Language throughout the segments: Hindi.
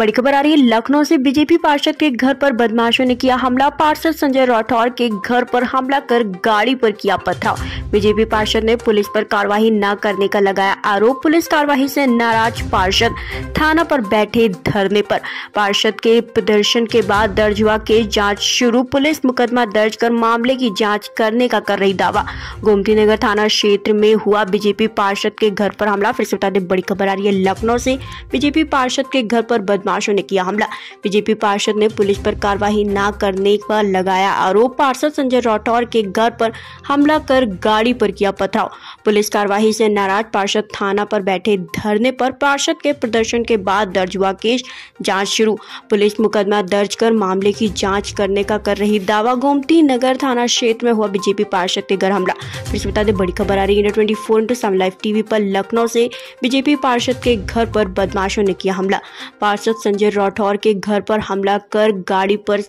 बड़ी खबर आ रही है लखनऊ से। बीजेपी पार्षद के घर पर बदमाशों ने किया हमला। पार्षद संजय राठौर के घर पर हमला कर गाड़ी पर किया पथराव। बीजेपी पार्षद ने पुलिस पर कार्रवाई न करने का लगाया आरोप। पुलिस कार्रवाई से नाराज पार्षद थाना पर बैठे धरने पर। पार्षद के प्रदर्शन के बाद दर्ज हुआ केस, जांच शुरू। पुलिस मुकदमा दर्ज कर मामले की जाँच करने का कर रही दावा। गोमती नगर थाना क्षेत्र में हुआ बीजेपी पार्षद के घर पर हमला। फिर से बता दें, बड़ी खबर आ रही है लखनऊ से। बीजेपी पार्षद के घर पर बदमाशों ने किया हमला। बीजेपी पार्षद ने पुलिस पर कार्रवाई ना करने का लगाया आरोप। पार्षद संजय राठौर के घर पर हमला कर गाड़ी पर किया पथराव। पुलिस कार्रवाई से नाराज पार्षद थाना पर बैठे धरने पर। पार्षद के प्रदर्शन के बाद दर्ज हुआ केस, जांच शुरू। पुलिस मुकदमा दर्ज कर मामले की जांच करने का कर रही दावा। गोमती नगर थाना क्षेत्र में हुआ बीजेपी पार्षद के घर हमला। फिर से बता दें, बड़ी खबर आ रही है 24/7 लाइव टीवी पर। लखनऊ से बीजेपी पार्षद के घर पर बदमाशों ने किया हमला। पार्षद संजय राठौर के घर पर हमला कर गाड़ी पर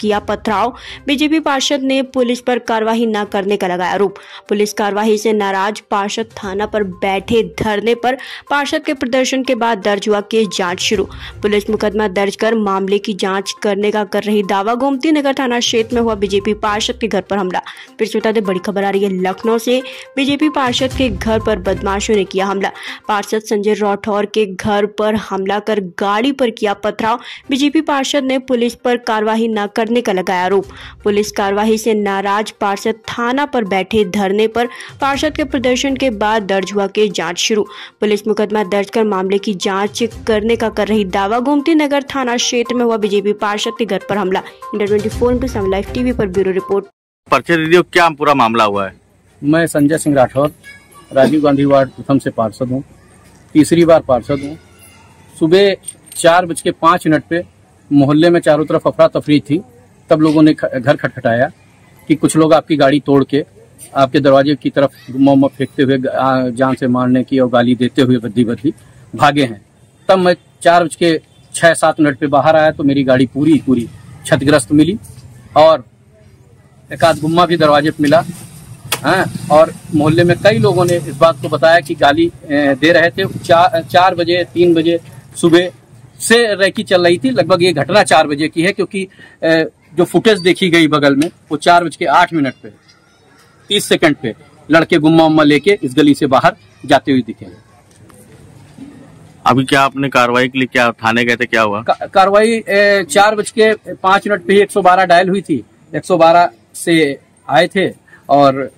किया पथराव। बीजेपी पार्षद ने पुलिस पर कार्रवाई न करने का लगाया आरोप। पुलिस कार्रवाई से नाराज पार्षद थाना पर बैठे धरने पर। पार्षद के प्रदर्शन के बाद दर्ज हुआ केस, जांच शुरू। पुलिस मुकदमा दर्ज कर मामले की जांच करने का कर रही दावा। गोमती नगर थाना क्षेत्र में हुआ बीजेपी पार्षद के घर पर हमला। फिर से बता दें, बड़ी खबर आ रही है लखनऊ से। बीजेपी पार्षद के घर पर बदमाशों ने किया हमला। पार्षद संजय राठौर के घर पर हमला कर गाड़ी पर किया पथराव। बीजेपी पार्षद ने पुलिस पर कार्रवाई न करने का लगाया आरोप। पुलिस कार्रवाई से नाराज पार्षद थाना पर बैठे धरने पर। पार्षद के प्रदर्शन के बाद दर्ज हुआ केस, जांच शुरू। पुलिस मुकदमा दर्ज कर मामले की जांच करने का कर रही दावा। गोमती नगर थाना क्षेत्र में हुआ बीजेपी पार्षद के घर पर हमला। इंडिया 24/7 लाइव टीवी पर ब्यूरो रिपोर्ट। पर्चे रेडियो क्या पूरा मामला हुआ है? मैं संजय सिंह राठौर, राजीव गांधी वार्ड प्रथम से पार्षद हूँ। तीसरी बार पार्षद हूँ। सुबह 4:05 पे मोहल्ले में चारों तरफ अफरा तफरी थी। तब लोगों ने घर खटखटाया कि कुछ लोग आपकी गाड़ी तोड़ के आपके दरवाजे की तरफ मोम फेंकते हुए जान से मारने की और गाली देते हुए बद्दी बद्दी भागे हैं। तब मैं 4:06-7 पे बाहर आया तो मेरी गाड़ी पूरी क्षतिग्रस्त मिली और एक आध गुम्मा भी दरवाजे पर मिला। और मोहल्ले में कई लोगों ने इस बात को बताया कि गाली दे रहे थे। 4 बजे 3 बजे सुबह से रैकी चल रही थी। लगभग ये घटना 4 बजे की है, क्योंकि जो फुटेज देखी गई बगल में वो 4:08 पे 30 सेकंड पे लड़के गुम्मा उम्मा लेके इस गली से बाहर जाते हुए दिखे। अभी क्या आपने कार्रवाई के लिए क्या थाने गए थे, क्या हुआ? कार्रवाई 4:05 पे 112 डायल हुई थी। 112 से आए थे और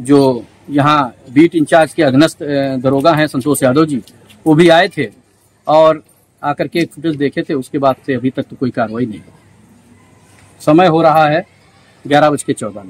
जो यहाँ बीट इंचार्ज के अधीनस्थ दरोगा हैं संतोष यादव जी, वो भी आए थे और आकर के फुटेज देखे थे। उसके बाद से अभी तक तो कोई कार्रवाई नहीं। समय हो रहा है 11:14।